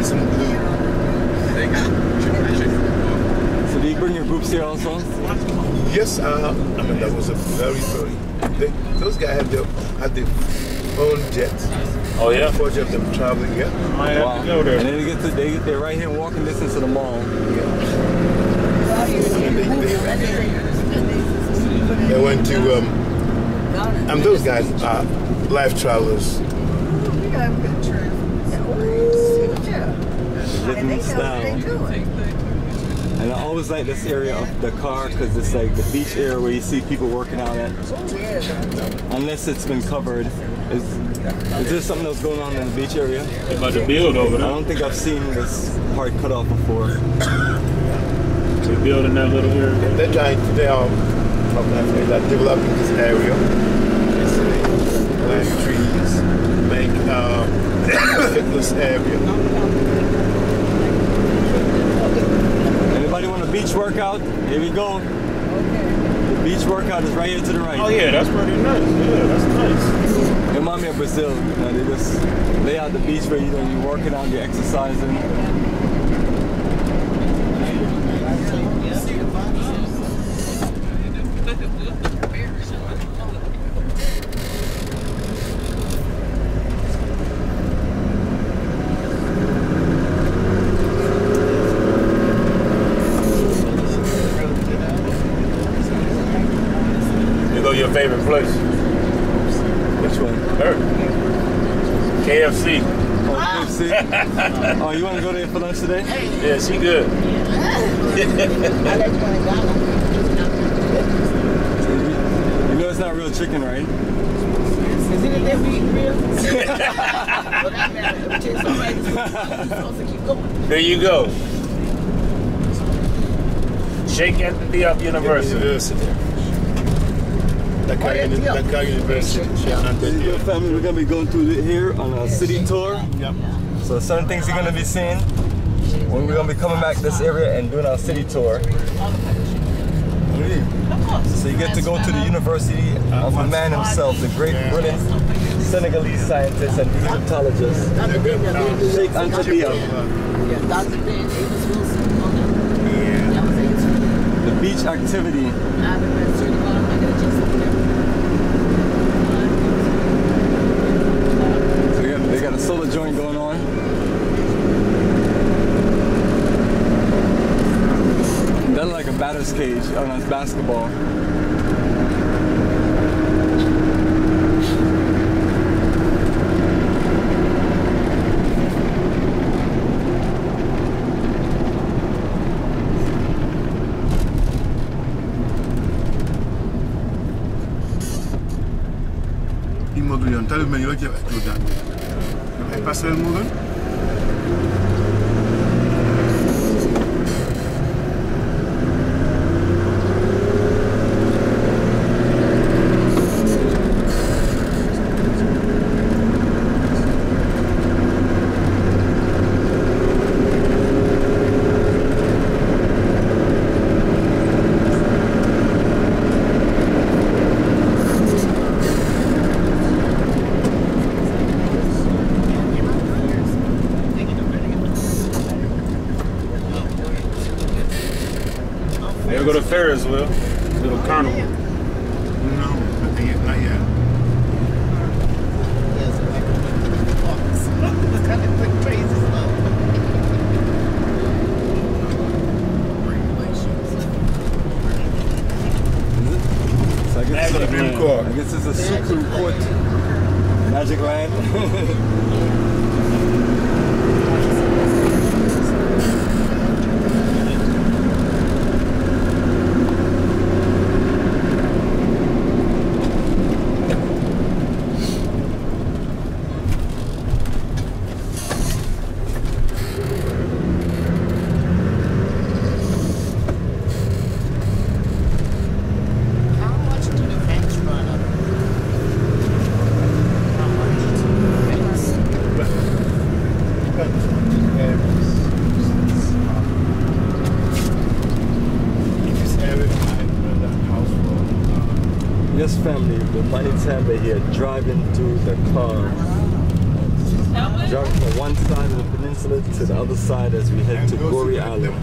and some glue. So do you bring your groups here also? Yes, I mean that was a those guys had their own jets. Oh yeah. 4 of them traveling here. Yeah? Wow. And then they get there right here, walking distance to the mall. Yeah. They went to and those guys are life travelers. Living style. And I always like this area of Dakar because it's like the beach area where you see people working out at. Unless it's been covered. Is there something else going on in the beach area? About the build over there. I don't think I've seen this part cut off before. They're building that little area. They're trying, they are developing this area. Plant trees, make a fitness area. Beach workout, here we go. Okay. The beach workout is right here to the right. Oh yeah, that's pretty nice. Yeah, that's nice. It reminds me of Brazil. You know, they just lay out the beach where you're working out, you're exercising. Favorite place? Which one? Her. KFC. Oh, KFC? Oh, you want to go there for lunch today? Yeah, she good. You know it's not real chicken, right? Isn't it that we eat real? Well, not matter. Keep going. There you go. Sheikh Anta Diop University. Dakar University. Your family, we're going to be going through here on a city tour. Yep. So certain things you're going to be seeing when we're going to be coming back to this area and doing our city tour. So you get to go to the University of the man himself, the great brilliant Senegalese scientist and Egyptologist, Sheikh Anta Diop. The beach activity. Got a solar joint going on. That's like a batter's cage. Oh no, it's basketball. Passe le monde. Go to Ferris wheel, little carnival. No, I think not yet. So I guess it's Supreme Court. I guess it's a Supreme Court. Magic Land. This family, the money time, they're here driving to the car. jog from one side of the peninsula to the other side as we head to Gori Island.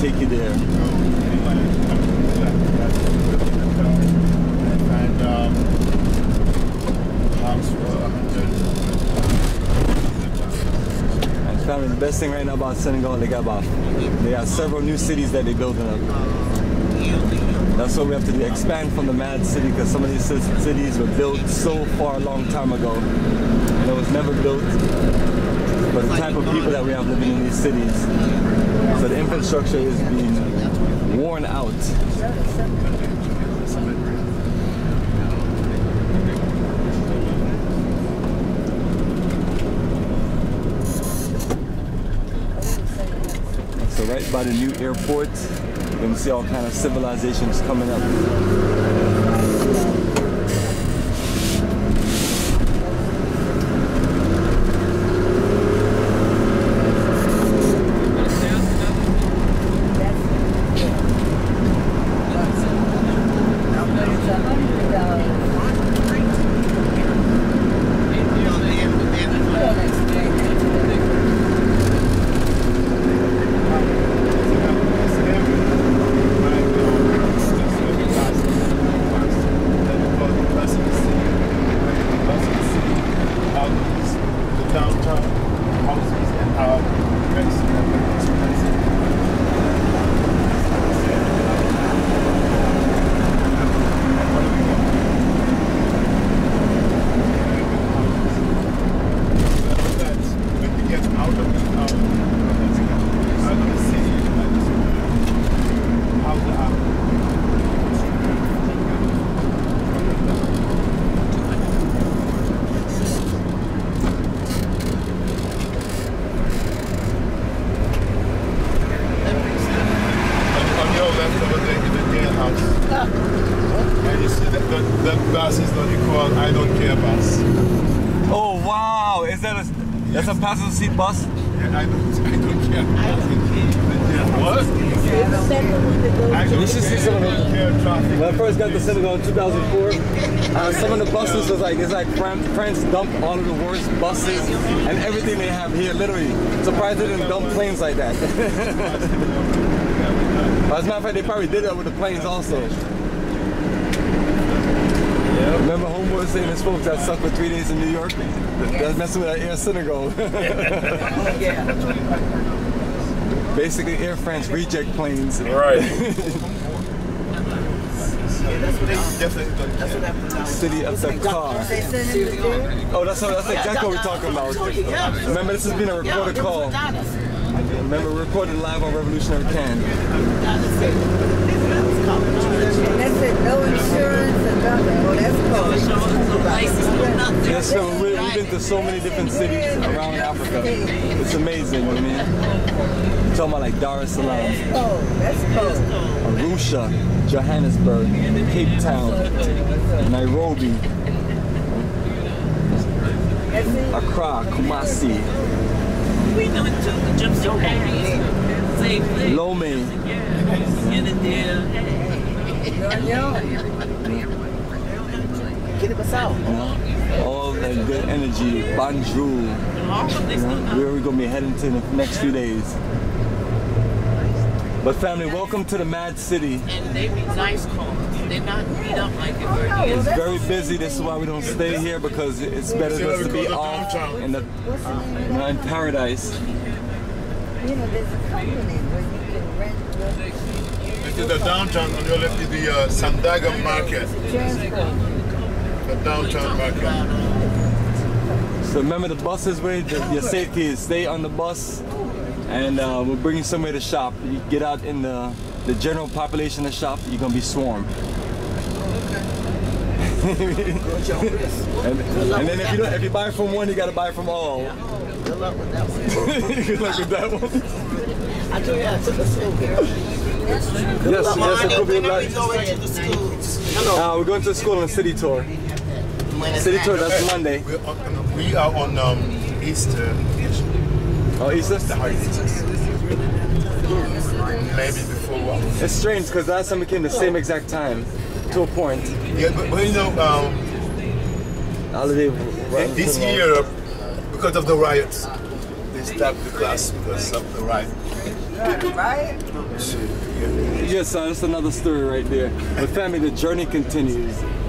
Take you there. I'm telling you, the best thing right now about Senegal, they got several new cities that they're building up. That's what we have to do, expand from the mad city, because some of these cities were built so far a long time ago, and it was never built. But the type of people that we have living in these cities, so the infrastructure is being worn out. So right by the new airport, you can see all kind of civilizations coming up. Bus? Yeah, I don't care. What? I don't care. When I first got to Senegal in 2004, some of the buses was like, it's like France dumped all of the worst buses and everything they have here, literally. Surprised they didn't dump planes like that. As a matter of fact, they probably did that with the planes also. Yeah, remember homeboy saying his folks that stuck for 3 days in New York? That's messing with that Air Senegal. Yeah. Basically Air France reject planes. Right. City of the car. Oh, that's exactly what we're talking about. Remember, this has been a reported call. Remember, we recorded live on Revolutionary Can. No insurance and nothing. Well, that's yeah, so we've been to so many different cities around Africa. It's amazing, you know what I mean? I'm talking about like Dar es Salaam, Arusha, Johannesburg, Cape Town, Nairobi, Accra, Kumasi, Lome. All that good energy, Banjul. Where we're gonna be heading to in the next few days. But family, welcome to the Mad City. And they be nice calls. They're not beat up like it. It's very busy. This is why we don't stay here, because it's better just to be off in the in paradise. You know, there's a company where you can rent. To the downtown, on your left is the Sandaga market. The downtown market. So remember, the bus is where your safety is. Stay on the bus, and we'll bring you somewhere to shop. You get out in the general population to shop, you're gonna be swarmed. and then if you buy from one, you gotta buy from all. Good luck with that one. I told you I took a Yes, it could be like. We're going to school on a city tour. City tour, that's Monday. We are on Easter. Oh, Easter? Maybe before what? It's strange because last time we came the same exact time, to a point. Yeah, but you know, this year, because of the riots, they stopped the class because of the riot. Yes, that's another story right there. But family, the journey continues.